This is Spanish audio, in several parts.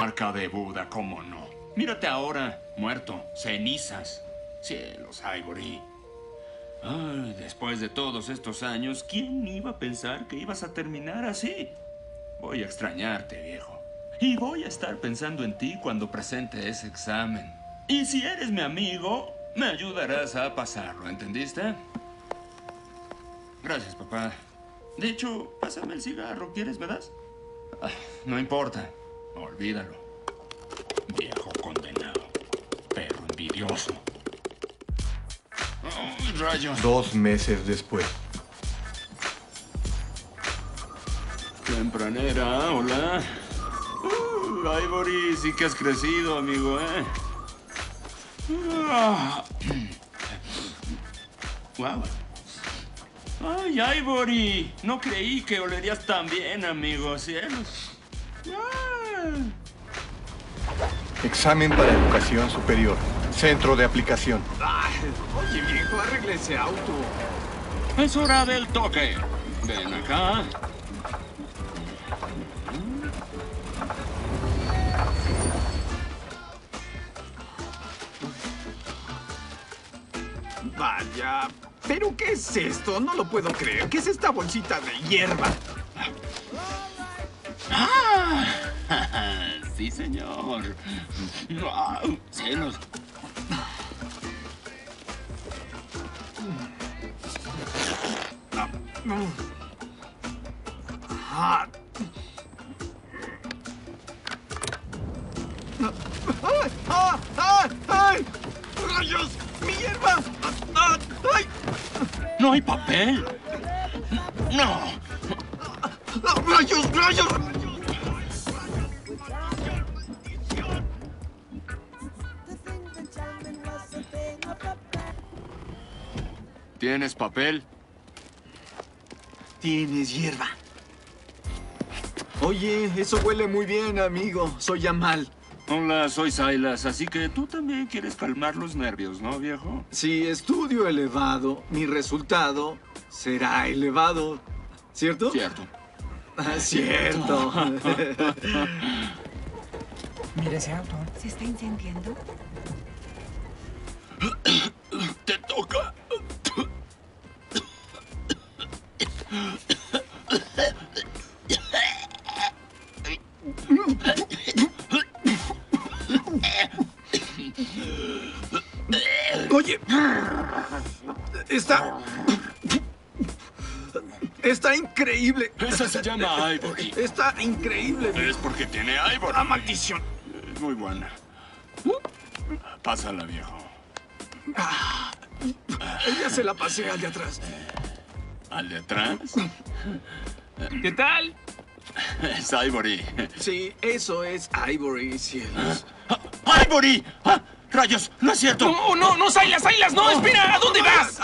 Marca de Buda, cómo no. Mírate ahora, muerto, cenizas. Cielos, Ivory. Ay, después de todos estos años, ¿quién iba a pensar que ibas a terminar así? Voy a extrañarte, viejo. Y voy a estar pensando en ti cuando presente ese examen. Y si eres mi amigo, me ayudarás a pasarlo, ¿entendiste? Gracias, papá. De hecho, pásame el cigarro, ¿quieres? ¿Me das? Ah, no importa. Olvídalo. Viejo condenado, pero envidioso. Oh, rayos. 2 meses después. Tempranera, hola. Ivory, sí que has crecido, amigo, ¿eh? Wow. Ay, Ivory, no creí que olerías tan bien, amigo, cielos. Examen para educación superior. Centro de aplicación. Ay, oye, viejo, arregle ese auto. Es hora del toque. Ven acá. Vaya, ¿pero qué es esto? No lo puedo creer. ¿Qué es esta bolsita de hierba? ¡Ah! Sí, señor. ¡Wow! ¡Cielos! ¡Ay! ¡Rayos! ¡Mi hierba! ¡Ay! ¡No hay papel! ¡No! ¡Rayos! ¡Rayos! ¿Tienes papel? Tienes hierba. Oye, eso huele muy bien, amigo. Soy Amal. Hola, soy Silas, así que tú también quieres calmar los nervios, ¿no, viejo? Si estudio elevado, mi resultado será elevado, ¿cierto? Cierto. Ah, cierto. Mira ese auto. ¿Se está incendiando? Te toca. Oye, está increíble. Esa se llama Ivory. Está increíble. Es porque tiene Ivory. ¡Ah, maldición! Es muy buena. Pásala, viejo. Ah, ella se la pasea al de atrás. ¿Al de atrás? ¿Qué tal? Es Ivory. Sí, eso es Ivory, cielos. Ah, ¡Ivory! ¡Ah! ¡Rayos! ¡No es cierto! ¡No, no, no, Silas, Silas! ¡No, espera! ¿A dónde vas?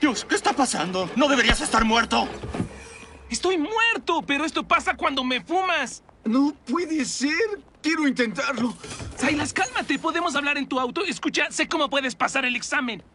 Dios, ¿qué está pasando? ¡No deberías estar muerto! ¡Estoy muerto! ¡Pero esto pasa cuando me fumas! ¡No puede ser! ¡Quiero intentarlo! Silas, cálmate. Podemos hablar en tu auto. Escucha, sé cómo puedes pasar el examen.